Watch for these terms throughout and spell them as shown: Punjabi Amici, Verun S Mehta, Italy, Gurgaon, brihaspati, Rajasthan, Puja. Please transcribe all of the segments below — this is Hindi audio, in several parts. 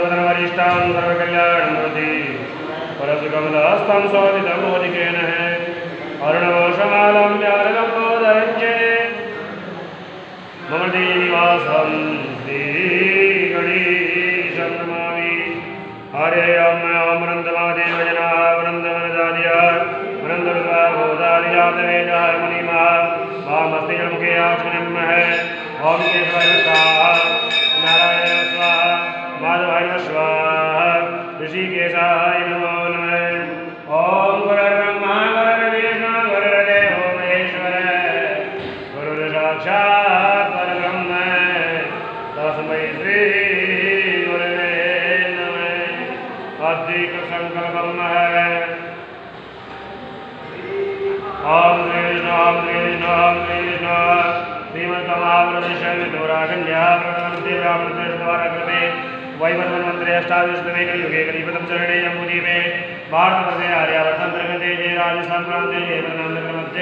सदनमरिष्टां सर्वकल्याणं प्रति परसुकमलास्तां स्वादितं मोदिकेनः अरुणवशमालं व्यालम्बोदयञ्चे मम देववासं श्रीगणेशं नमामि। हरे ओम अमृतमदेव जना वृन्दवनदादिया वृन्दवदाभोदादियातवेदा मुनिमा वामस्ते मुखे आचमनमः ओम केशवाय नारायण स्वाहा माधवाय स्वाहा ऋषिकेशाय नमो नमः। ओम गुरुर्ब्रह्मा गुरुर्विष्णु गुरुर्देवो महेश्वरः गुरुर्साक्षात् परब्रह्म तस्मै श्री गुरवे नमः। अधिक संकल्प राजस्थान प्रांत मध्य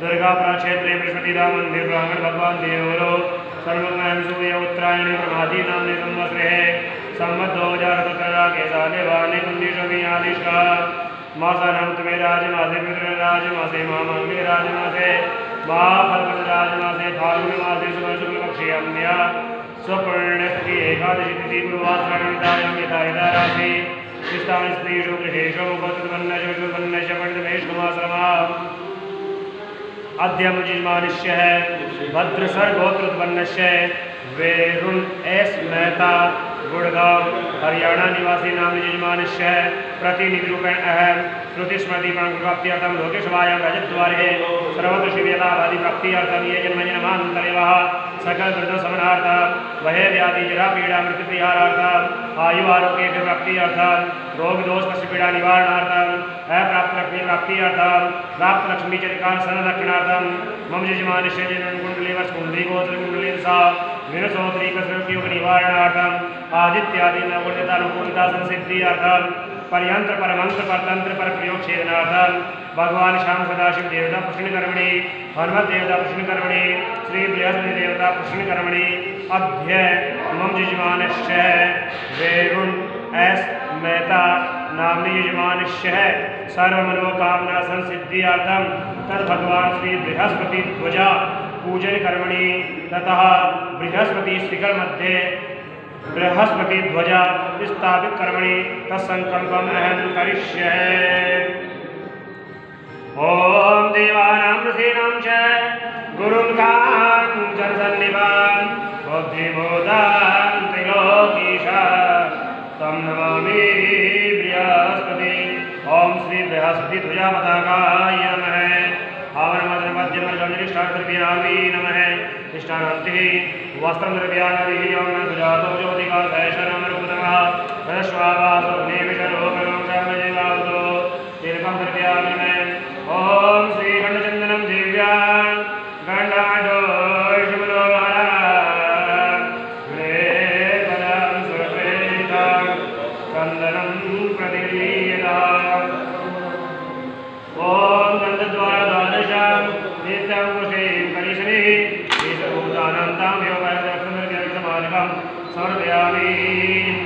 दुर्गा क्षेत्रे बृहस्पति मंदिर ब्राह्मण भगवान देवरो सर्वग्रहण सूर्य उत्तरायण प्रभाती नामने संवत्सरे संवत 2017 के साले वाले उन्नीस में आदेश का मासा नाम तुम्हें राजमासे पितृ राजमासे महामंगल राजमासे महाफलपद राजमासे फाल्गुन मासे सुबह शुक्ल पक्षी अम्या स्वपर्ण स्त्री एकादशी तिथि गुरुवार श्रावणिता राशि स्थान स्त्री शुक्लेशो गोत्रवन्न शुक्लवन्न शपटमेश कुमासमा अध्यम जिज्मानिष्य है भद्र सर गोत्रवन्नश्य वेरुण एस मेहता गुड़गांव हरियाणा निवासी नाम यजमानिश्च प्रतिनिधिरूपेण अहम श्रुतिस्मृति प्राप्त्यर्थम लोकेशवायाम रजद्वारे सर्वत्र शिव्यतावादि प्राप्त्यर्थम ये जन्मजन्मान्तरेवः सकल दुर्दो समनार्थम वहे व्याधि जरा पीड़ा मृत्युपरिहारार्थम आयु आरोग्य के प्राप्त्यर्थम रोग दोष पशु पीड़ा निवारणार्थम अप्राप्त लक्ष्मी प्राप्त्यर्थम प्राप्त लक्ष्मी चरिकाल संरक्षणार्थम मम यजमानिश्च कुंडलीवर्ष कुंडली गोत्र कुंडली विनसोत्री कसयोग निवारणार्थम आदित्यादि नवोदिता अनुकूलता संसिद्धियार्थम पर्यंत्र परमंत्र परतंत्र पर प्रयोग छेदनार्थम भगवान श्याम सदाशिव देवता पुष्ण कर्मणि हनुमत देवता पुष्ण कर्मणि श्री बृहस्पति देवता पुष्ण कर्मणि अभ्य मम यजमानश्च वेरुण एस मेहता नामनी यजमानश्च सर्वमनोकामना संसिद्धियार्थम तद भगवान श्री बृहस्पति ध्वजा पूजन कर्मणि ततः बृहस्पति शिखर मध्ये बृहस्पति ध्वजा स्थापित कर्मणि तत्संकल्पम अहम करिष्ये। ओम देवानां ऋषीणां च गुरुर्गां जनसन्निभां बुद्धिबोधां त्रिलोकीशां तं नमामि बृहस्पति। ओम श्री बृहस्पति ध्वजा पताकाय नमः। आवर्मद्रमध्यमर्जनिष्ठार्थ्यामि नमः। इष्टानान्ति ओम श्री गंडचंदनम दिव्या गंडनम प्रतिगीत ओम गंधद्वारा द्वादशां समर्पयामि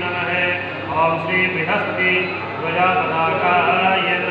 नमः। ओम श्री बृहस्पति ध्वजा पताकाय